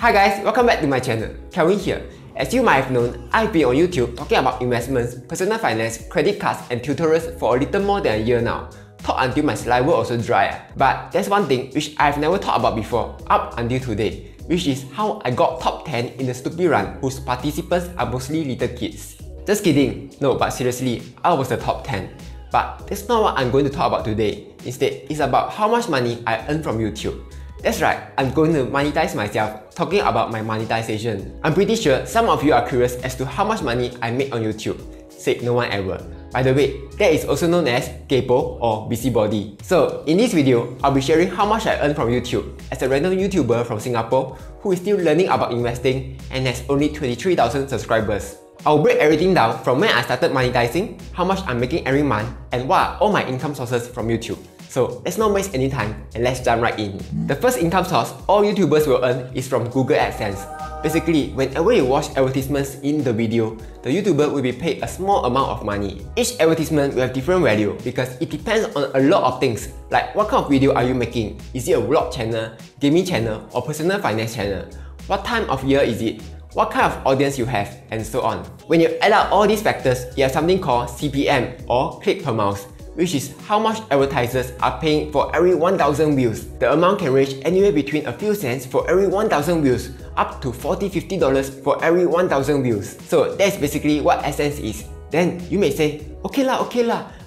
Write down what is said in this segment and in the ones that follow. Hi guys, welcome back to my channel. Kelvin here. As you might have known, I've been on YouTube talking about investments, personal finance, credit cards and tutorials for a little more than a year now. Talk until my saliva also dry. But there's one thing which I've never talked about before, up until today, which is how I got top 10 in the Stupid Run whose participants are mostly little kids. Just kidding, no, but seriously, I was the top 10. But that's not what I'm going to talk about today. Instead, it's about how much money I earn from YouTube. That's right, I'm going to monetize myself, talking about my monetization. I'm pretty sure some of you are curious as to how much money I make on YouTube. Said no one ever. By the way, that is also known as Kaypo or busybody. So in this video, I'll be sharing how much I earn from YouTube as a random YouTuber from Singapore who is still learning about investing and has only 23,000 subscribers. I'll break everything down from when I started monetizing, how much I'm making every month, and what are all my income sources from YouTube. So let's not waste any time and let's jump right in. The first income source all YouTubers will earn is from Google AdSense. Basically, whenever you watch advertisements in the video, the YouTuber will be paid a small amount of money. Each advertisement will have different value because it depends on a lot of things like what kind of video are you making? Is it a vlog channel, gaming channel or personal finance channel? What time of year is it? What kind of audience you have, and so on. When you add up all these factors, you have something called CPM or click per mouse, which is how much advertisers are paying for every 1,000 views. The amount can range anywhere between a few cents for every 1,000 views up to $40–$50 for every 1,000 views. So that's basically what AdSense is. Then you may say, okay lah,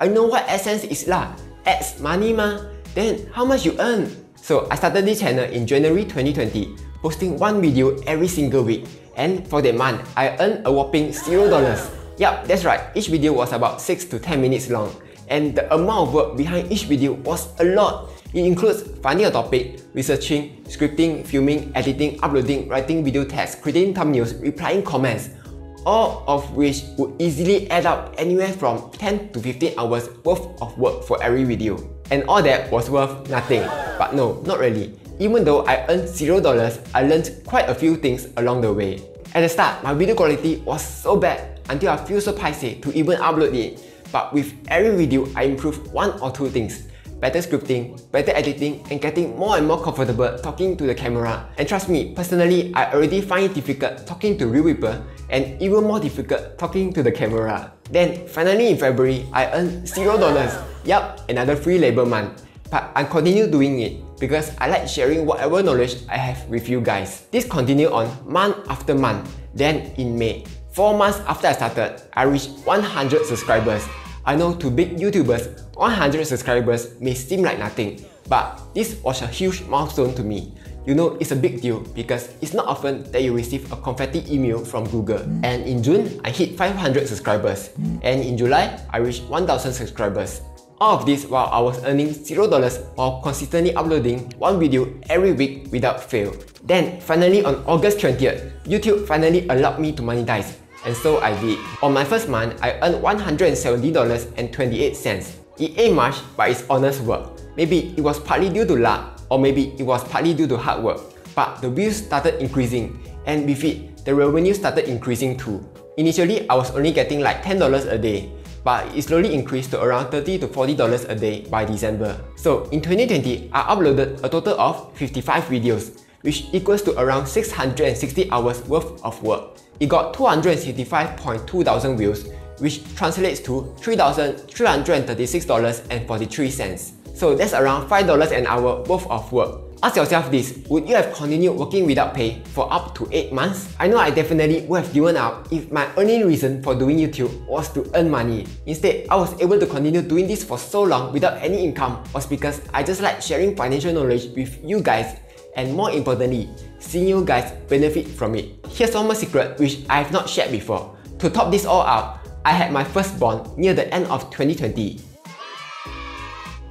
I know what AdSense is lah. Ads money ma. Then how much you earn? So I started this channel in January 2020, posting one video every single week. And for that month, I earned a whopping $0. Yup, that's right, each video was about 6 to 10 minutes long. And the amount of work behind each video was a lot. It includes finding a topic, researching, scripting, filming, editing, uploading, writing video text, creating thumbnails, replying comments, all of which would easily add up anywhere from 10 to 15 hours worth of work for every video. And all that was worth nothing. But no, not really. Even though I earned $0, I learned quite a few things along the way. At the start, my video quality was so bad until I feel so paiseh to even upload it. But with every video, I improved one or two things. Better scripting, better editing, and getting more and more comfortable talking to the camera. And trust me, personally, I already find it difficult talking to real people and even more difficult talking to the camera. Then, finally in February, I earned $0. Yup, another free labor month. But I continue doing it because I like sharing whatever knowledge I have with you guys. This continued on month after month. Then in May, 4 months after I started, I reached 100 subscribers. I know to big YouTubers, 100 subscribers may seem like nothing, but this was a huge milestone to me. You know, it's a big deal because it's not often that you receive a confetti email from Google. And in June, I hit 500 subscribers. And in July, I reached 1,000 subscribers. All of this while I was earning $0 while consistently uploading one video every week without fail. Then, finally on August 20th, YouTube finally allowed me to monetize. And so I did. On my first month, I earned $170.28. It ain't much, but it's honest work. Maybe it was partly due to luck, or maybe it was partly due to hard work. But the views started increasing, and with it, the revenue started increasing too. Initially, I was only getting like $10 a day, but it slowly increased to around $30 to $40 a day by December. So in 2020, I uploaded a total of 55 videos, which equals to around 660 hours worth of work. It got 265,200 views, which translates to $3,336.43. So that's around $5 an hour worth of work. Ask yourself this, would you have continued working without pay for up to 8 months? I know I definitely would have given up if my only reason for doing YouTube was to earn money. Instead, I was able to continue doing this for so long without any income was because I just like sharing financial knowledge with you guys and more importantly, seeing you guys benefit from it. Here's one more secret which I have not shared before. To top this all up, I had my firstborn near the end of 2020.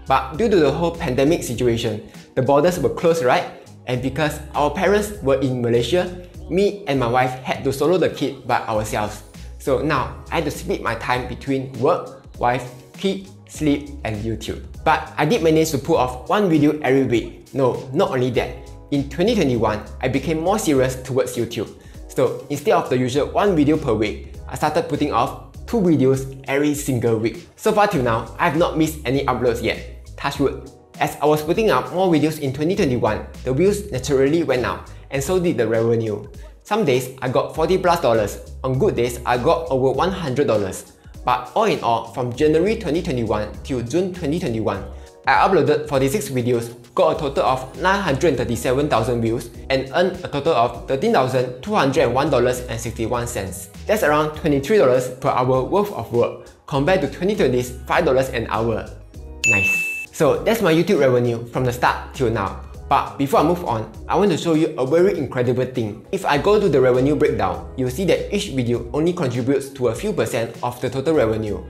But due to the whole pandemic situation, the borders were closed, right? And because our parents were in Malaysia, me and my wife had to solo the kid by ourselves. So now, I had to split my time between work, wife, kid, sleep and YouTube. But I did manage to pull off one video every week. No, not only that. In 2021, I became more serious towards YouTube. So instead of the usual one video per week, I started putting off 2 videos every single week. So far till now, I have not missed any uploads yet. Touch wood. As I was putting up more videos in 2021, the views naturally went up and so did the revenue. Some days I got $40+, on good days I got over $100. But all in all, from January 2021 till June 2021, I uploaded 46 videos, got a total of 937,000 views, and earned a total of $13,201.61. That's around $23 per hour worth of work, compared to 2020's $5 an hour. Nice. So that's my YouTube revenue from the start till now. But before I move on, I want to show you a very incredible thing. If I go to the revenue breakdown, you'll see that each video only contributes to a few percent of the total revenue,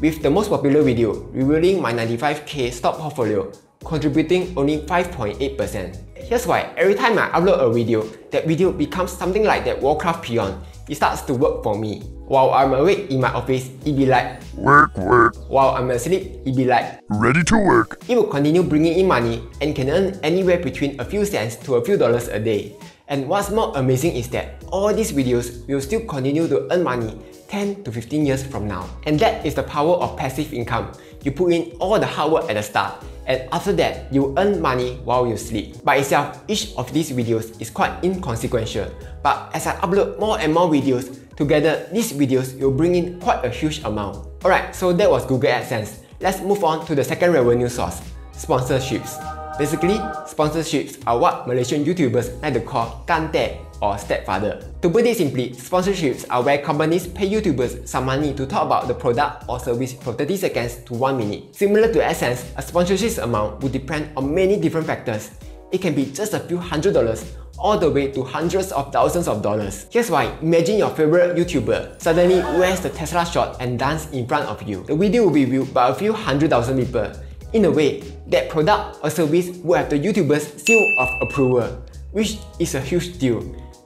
with the most popular video, revealing my 95K stock portfolio, contributing only 5.8%. Here's why. Every time I upload a video, that video becomes something like that Warcraft peon. It starts to work for me. While I'm awake in my office, it be like work, work. While I'm asleep, it be like ready to work. It will continue bringing in money and can earn anywhere between a few cents to a few dollars a day. And what's more amazing is that all these videos will still continue to earn money 10 to 15 years from now. And that is the power of passive income. You put in all the hard work at the start, and after that, you earn money while you sleep. By itself, each of these videos is quite inconsequential. But as I upload more and more videos, together these videos will bring in quite a huge amount. Alright, so that was Google AdSense. Let's move on to the second revenue source, sponsorships. Basically, sponsorships are what Malaysian YouTubers like to call gan dad or stepfather. To put it simply, sponsorships are where companies pay YouTubers some money to talk about the product or service for 30 seconds to 1 minute. Similar to AdSense, a sponsorship amount would depend on many different factors. It can be just a few $100s all the way to hundreds of thousands of dollars. Here's why. Imagine your favorite YouTuber suddenly wears the Tesla shot and dances in front of you. The video will be viewed by a few 100,000 people. In a way, that product or service will have the YouTuber's seal of approval, which is a huge deal.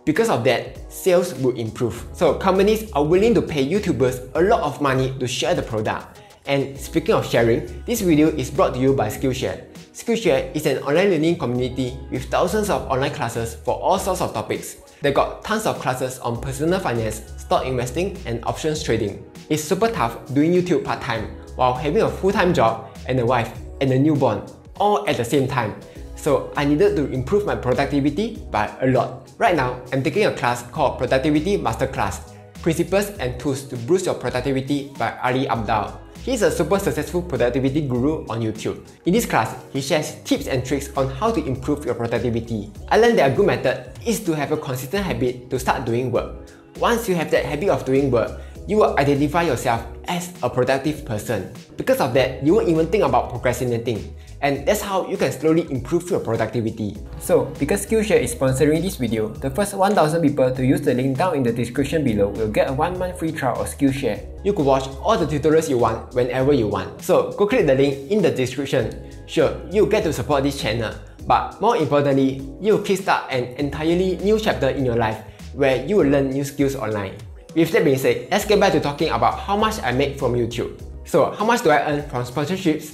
Because of that, sales will improve. So companies are willing to pay YouTubers a lot of money to share the product. And speaking of sharing, this video is brought to you by Skillshare. Skillshare is an online learning community with thousands of online classes for all sorts of topics. They got tons of classes on personal finance, stock investing, and options trading. It's super tough doing YouTube part-time while having a full-time job and a wife and a newborn, all at the same time. So I needed to improve my productivity by a lot. Right now, I'm taking a class called Productivity Masterclass, Principles and Tools to Boost Your Productivity by Ali Abdal. He's a super successful productivity guru on YouTube. In this class, he shares tips and tricks on how to improve your productivity. I learned that a good method is to have a consistent habit to start doing work. Once you have that habit of doing work, you will identify yourself as a productive person. Because of that, you won't even think about procrastinating. And that's how you can slowly improve your productivity. So, because Skillshare is sponsoring this video, the first 1,000 people to use the link down in the description below will get a 1-month free trial of Skillshare. You could watch all the tutorials you want, whenever you want. So, go click the link in the description. Sure, you'll get to support this channel. But more importantly, you'll kickstart an entirely new chapter in your life where you will learn new skills online. With that being said, let's get back to talking about how much I make from YouTube. So, how much do I earn from sponsorships?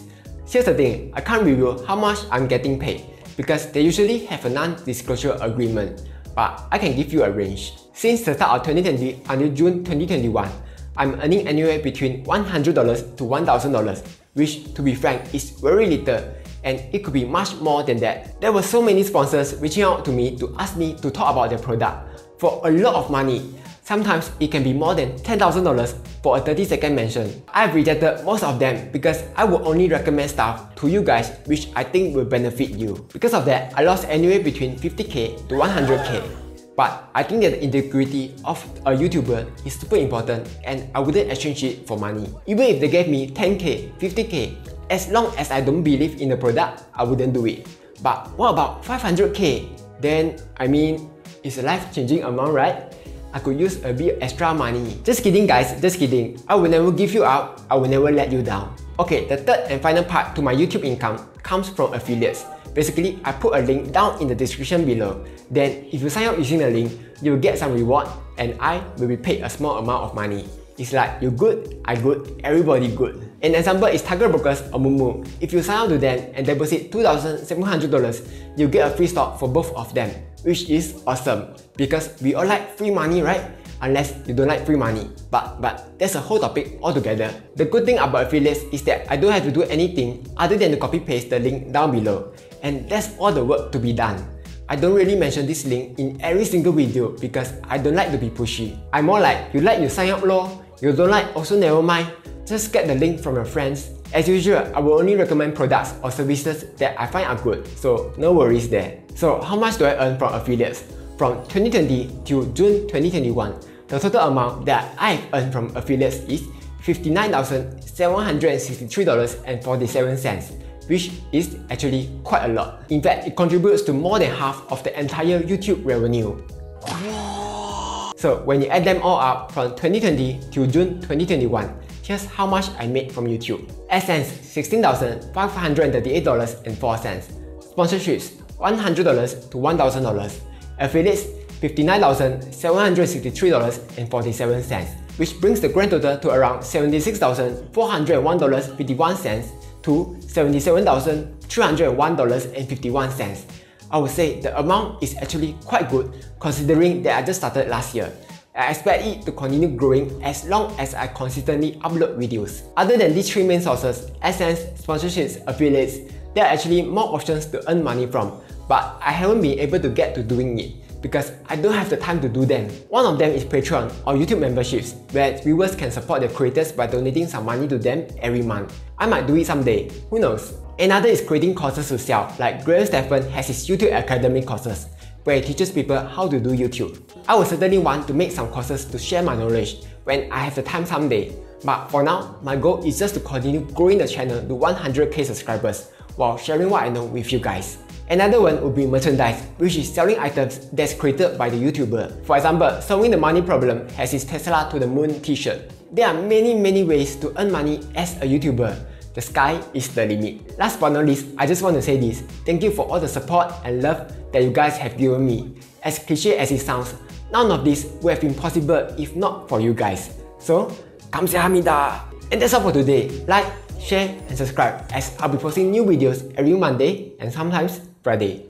Here's the thing, I can't reveal how much I'm getting paid because they usually have a non-disclosure agreement, but I can give you a range. Since the start of 2020 until June 2021, I'm earning anywhere between $100 to $1,000, which, to be frank, is very little, and it could be much more than that. There were so many sponsors reaching out to me to ask me to talk about their product for a lot of money. Sometimes it can be more than $10,000 for a 30-second mention. I've rejected most of them because I would only recommend stuff to you guys which I think will benefit you. Because of that, I lost anywhere between 50K to 100K. But I think that the integrity of a YouTuber is super important and I wouldn't exchange it for money. Even if they gave me 10K, 50K, as long as I don't believe in the product, I wouldn't do it. But what about 500K? Then, I mean, it's a life-changing amount, right? I could use a bit extra money. Just kidding guys, just kidding. I will never give you up, I will never let you down. Okay, the third and final part to my YouTube income comes from affiliates. Basically, I put a link down in the description below. Then, if you sign up using the link, you'll get some reward and I will be paid a small amount of money. It's like, you good, I good, everybody good. An example is Tiger Brokers or Moomoo. If you sign up to them and deposit $2,700, you get a free stock for both of them, which is awesome because we all like free money, right? Unless you don't like free money. But that's a whole topic altogether. The good thing about affiliates is that I don't have to do anything other than to copy paste the link down below. And that's all the work to be done. I don't really mention this link in every single video because I don't like to be pushy. I'm more like, you sign up lor. You don't like, also never mind. Just get the link from your friends. As usual, I will only recommend products or services that I find are good, so no worries there. So how much do I earn from affiliates? From 2020 till June 2021, the total amount that I've earned from affiliates is $59,763.47, which is actually quite a lot. In fact, it contributes to more than half of the entire YouTube revenue. So when you add them all up from 2020 till June 2021, here's how much I made from YouTube. AdSense, $16,538.04. Sponsorships, $100 to $1,000. Affiliates, $59,763.47, which brings the grand total to around $76,401.51 to $77,301.51. I would say the amount is actually quite good considering that I just started last year. I expect it to continue growing as long as I consistently upload videos. Other than these three main sources, AdSense, sponsorships, affiliates, there are actually more options to earn money from, but I haven't been able to get to doing it because I don't have the time to do them. One of them is Patreon or YouTube memberships, where viewers can support their creators by donating some money to them every month. I might do it someday, who knows? Another is creating courses to sell, like Graham Stephan has his YouTube Academy courses, where he teaches people how to do YouTube. I would certainly want to make some courses to share my knowledge when I have the time someday, but for now, my goal is just to continue growing the channel to 100k subscribers while sharing what I know with you guys. Another one would be merchandise, which is selling items that's created by the YouTuber. For example, Solving the Money Problem has his Tesla to the Moon t-shirt. There are many ways to earn money as a YouTuber. The sky is the limit. Last but not least, I just want to say this. Thank you for all the support and love that you guys have given me. As cliche as it sounds, none of this would have been possible if not for you guys. So, 감사합니다. And that's all for today. Like, share and subscribe as I'll be posting new videos every Monday and sometimes Friday.